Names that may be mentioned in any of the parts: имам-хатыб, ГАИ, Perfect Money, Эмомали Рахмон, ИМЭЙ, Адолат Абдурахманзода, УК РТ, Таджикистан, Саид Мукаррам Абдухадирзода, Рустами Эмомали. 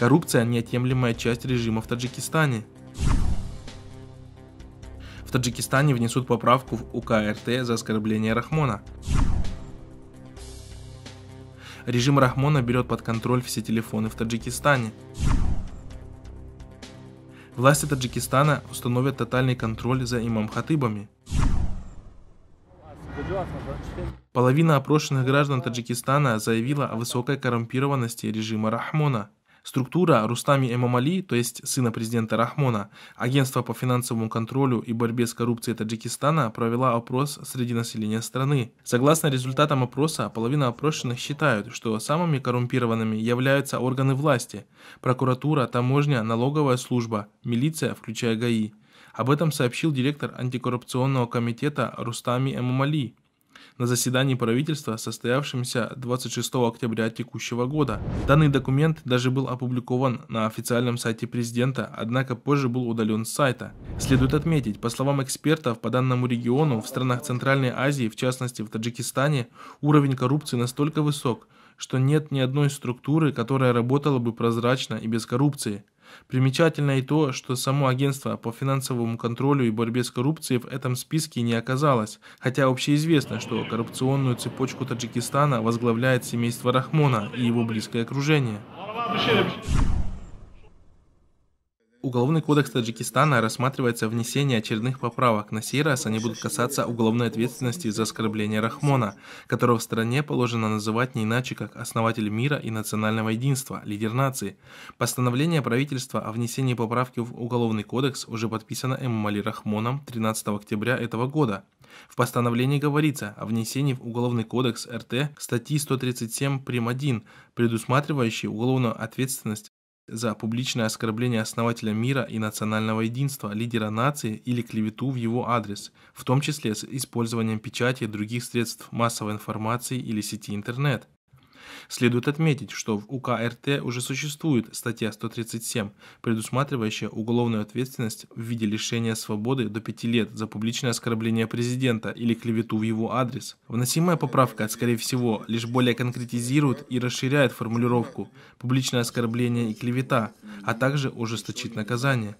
Коррупция – неотъемлемая часть режима в Таджикистане. В Таджикистане внесут поправку в УК РТ за оскорбление Рахмона. Режим Рахмона берет под контроль все телефоны в Таджикистане. Власти Таджикистана установят тотальный контроль за имам-хатыбами. Половина опрошенных граждан Таджикистана заявила о высокой коррумпированности режима Рахмона. Структура Рустами Эмомали, то есть сына президента Рахмона, Агентство по финансовому контролю и борьбе с коррупцией Таджикистана провела опрос среди населения страны. Согласно результатам опроса, половина опрошенных считают, что самыми коррумпированными являются органы власти – прокуратура, таможня, налоговая служба, милиция, включая ГАИ. Об этом сообщил директор антикоррупционного комитета Рустами Эмомали на заседании правительства, состоявшемся 26 октября текущего года. Данный документ даже был опубликован на официальном сайте президента, однако позже был удален с сайта. Следует отметить, по словам экспертов, по данному региону в странах Центральной Азии, в частности в Таджикистане, уровень коррупции настолько высок, что нет ни одной структуры, которая работала бы прозрачно и без коррупции. Примечательно и то, что само агентство по финансовому контролю и борьбе с коррупцией в этом списке не оказалось, хотя общеизвестно, что коррупционную цепочку Таджикистана возглавляет семейство Рахмона и его близкое окружение. Уголовный кодекс Таджикистана рассматривается внесение очередных поправок. На сей раз они будут касаться уголовной ответственности за оскорбление Рахмона, которого в стране положено называть не иначе, как основатель мира и национального единства, лидер нации. Постановление правительства о внесении поправки в Уголовный кодекс уже подписано Эмомали Рахмоном 13 октября этого года. В постановлении говорится о внесении в Уголовный кодекс РТ статьи 137 прим. 1, предусматривающей уголовную ответственность за публичное оскорбление основателя мира и национального единства, лидера нации или клевету в его адрес, в том числе с использованием печати, других средств массовой информации или сети интернет. Следует отметить, что в УК РТ уже существует статья 137, предусматривающая уголовную ответственность в виде лишения свободы до 5 лет за публичное оскорбление президента или клевету в его адрес. Вносимая поправка, скорее всего, лишь более конкретизирует и расширяет формулировку «публичное оскорбление и клевета», а также ужесточит наказание.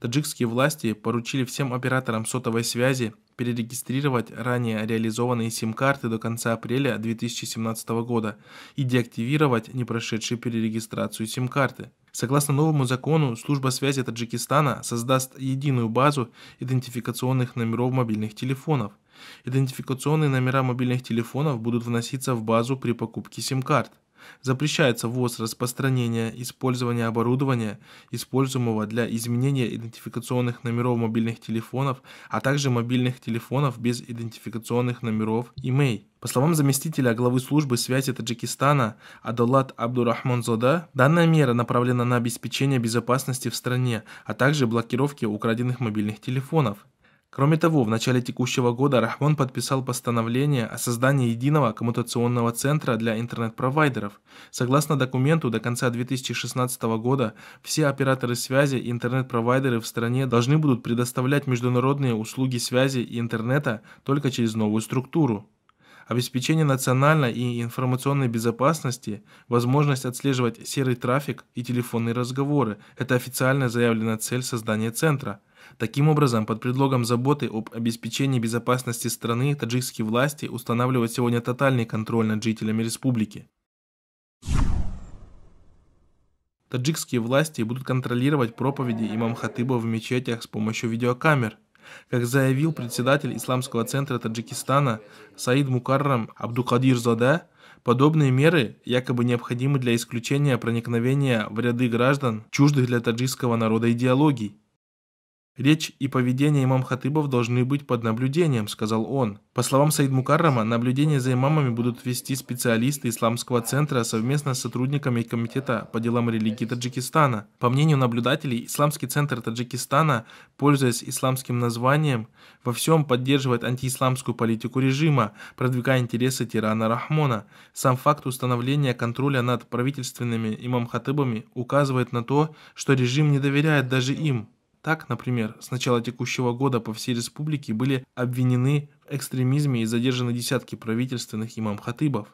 Таджикские власти поручили всем операторам сотовой связи перерегистрировать ранее реализованные сим-карты до конца апреля 2017 года и деактивировать не прошедшие перерегистрацию сим-карты. Согласно новому закону, служба связи Таджикистана создаст единую базу идентификационных номеров мобильных телефонов. Идентификационные номера мобильных телефонов будут вноситься в базу при покупке сим-карт. Запрещается ввоз, распространение, использование оборудования, используемого для изменения идентификационных номеров мобильных телефонов, а также мобильных телефонов без идентификационных номеров (ИМЭЙ). По словам заместителя главы службы связи Таджикистана Адолат Абдурахманзода, данная мера направлена на обеспечение безопасности в стране, а также блокировки украденных мобильных телефонов. Кроме того, в начале текущего года Рахмон подписал постановление о создании единого коммутационного центра для интернет-провайдеров. Согласно документу, до конца 2016 года все операторы связи и интернет-провайдеры в стране должны будут предоставлять международные услуги связи и интернета только через новую структуру. Обеспечение национальной и информационной безопасности, возможность отслеживать серый трафик и телефонные разговоры – это официально заявленная цель создания центра. Таким образом, под предлогом заботы об обеспечении безопасности страны, таджикские власти устанавливают сегодня тотальный контроль над жителями республики. Таджикские власти будут контролировать проповеди имам-хатыба в мечетях с помощью видеокамер. Как заявил председатель Исламского центра Таджикистана Саид Мукаррам Абдухадирзода, подобные меры якобы необходимы для исключения проникновения в ряды граждан, чуждых для таджикского народа идеологий. «Речь и поведение имам-хатыбов должны быть под наблюдением», — сказал он. По словам Саид Мукаррама, наблюдение за имамами будут вести специалисты Исламского центра совместно с сотрудниками Комитета по делам религии Таджикистана. По мнению наблюдателей, Исламский центр Таджикистана, пользуясь исламским названием, во всем поддерживает антиисламскую политику режима, продвигая интересы тирана Рахмона. Сам факт установления контроля над правительственными имам-хатыбами указывает на то, что режим не доверяет даже им. Так, например, с начала текущего года по всей республике были обвинены в экстремизме и задержаны десятки правительственных имам-хатыбов.